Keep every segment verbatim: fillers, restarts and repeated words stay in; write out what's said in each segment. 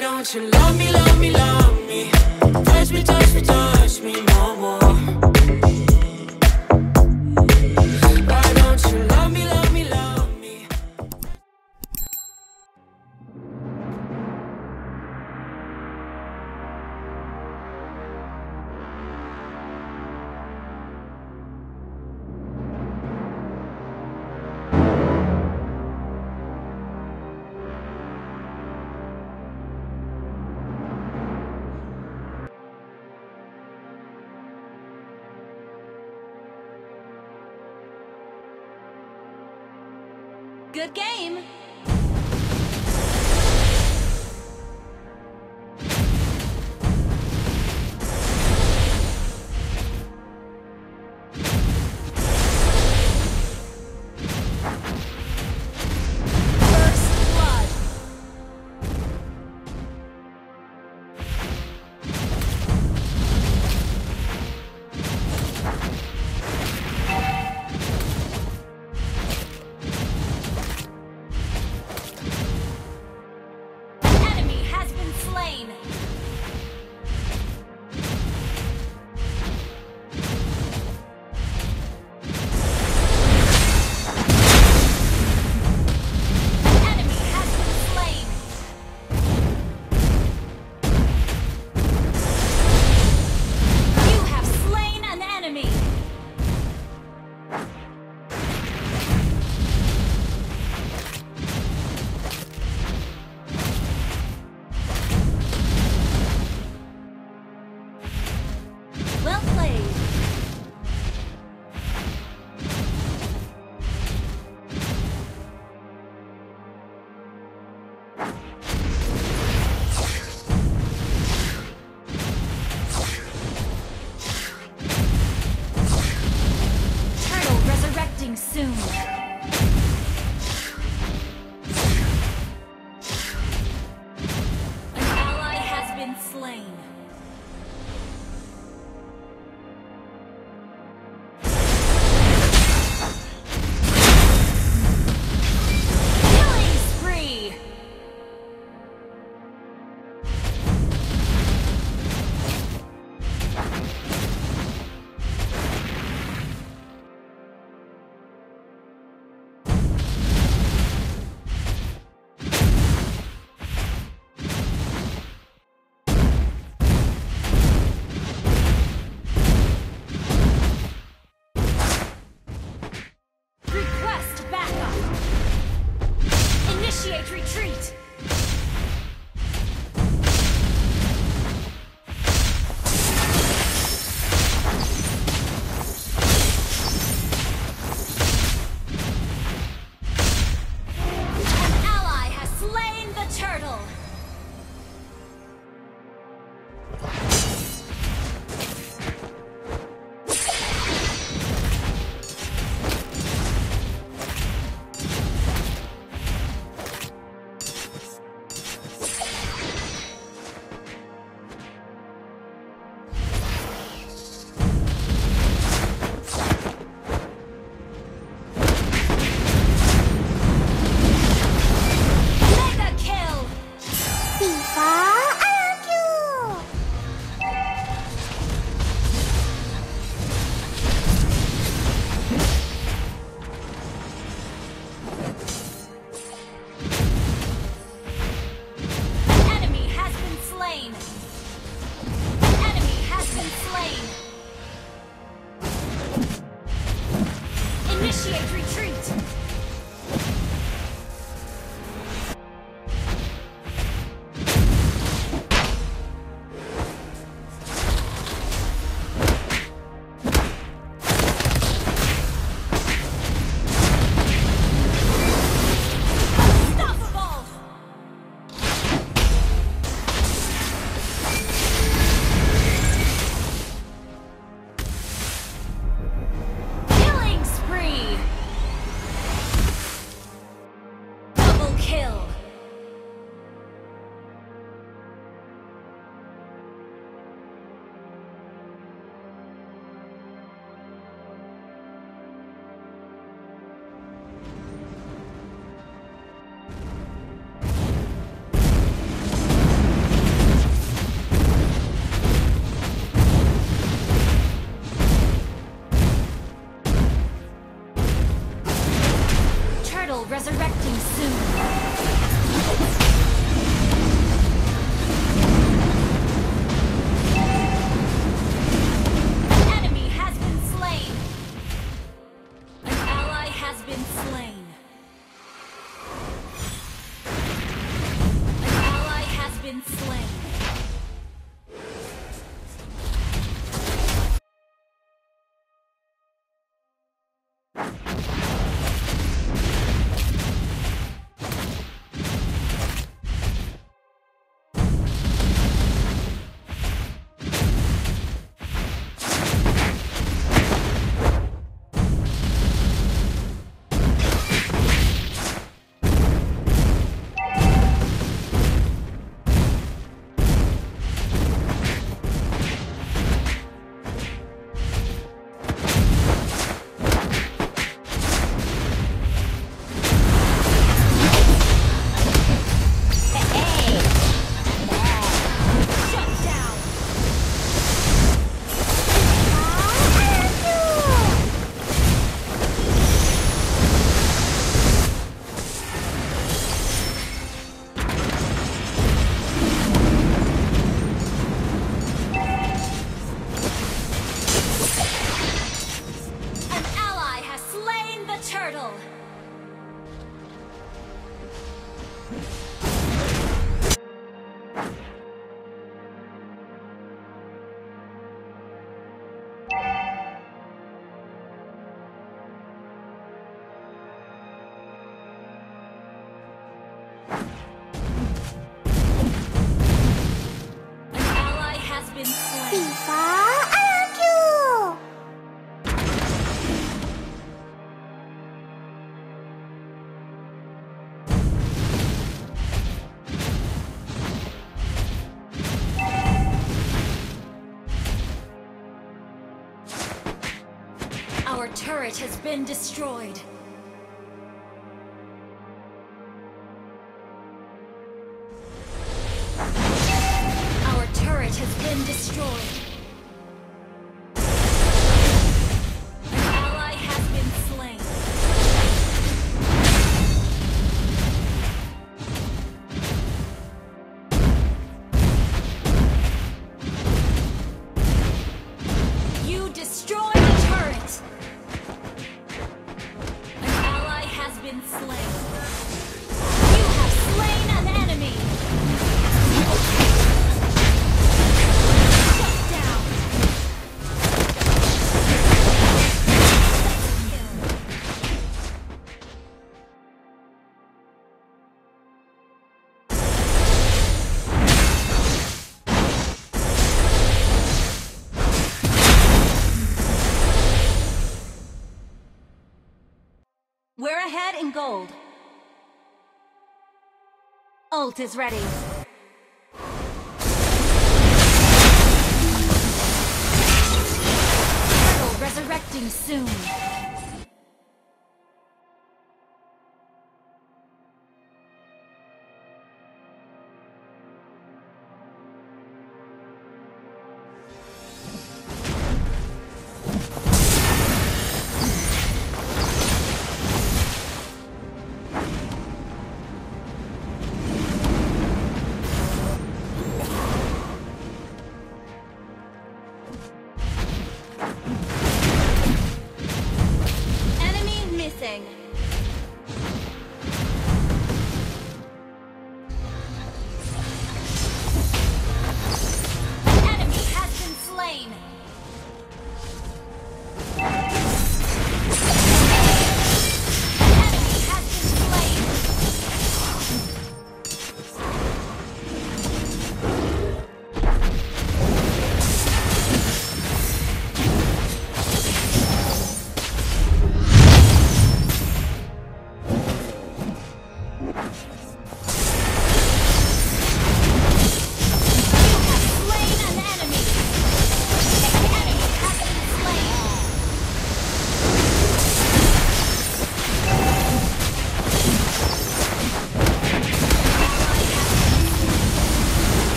Why don't you love me, love me, love me? Touch me, touch me, touch me no more. Why don't you love me, love me, love me? Good game. resurrecting soon. Our turret has been destroyed. Our turret has been destroyed. We're ahead in gold. Ult is ready. Turtle resurrecting soon.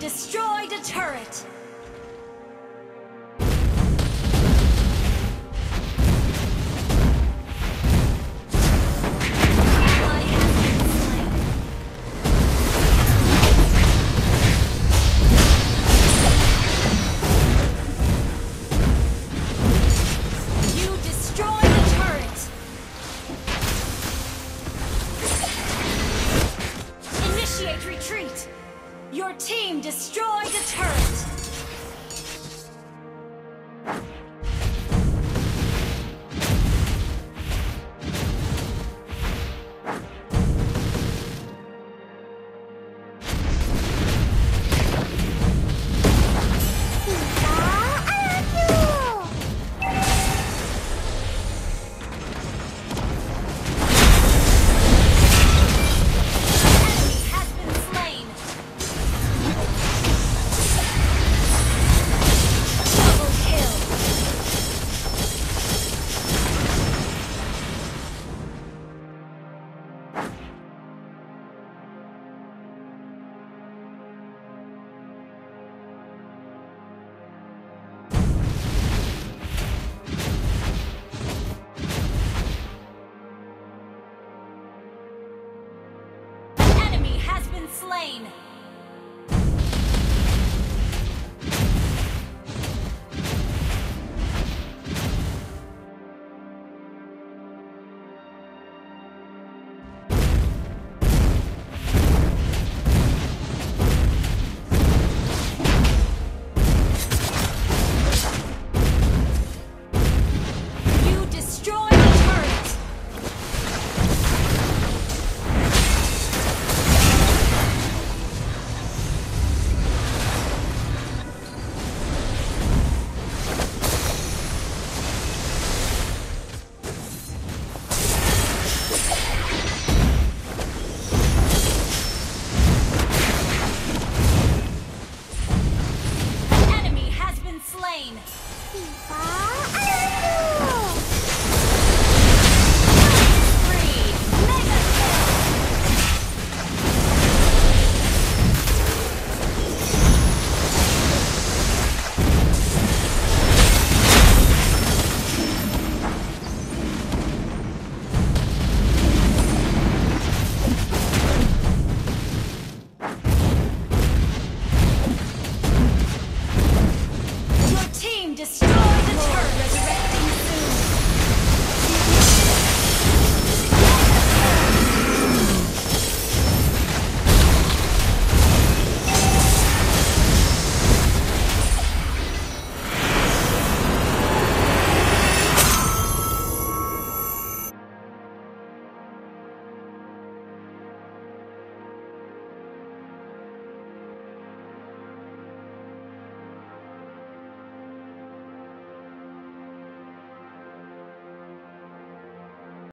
Destroyed a turret! Your team destroyed a turret! Slain.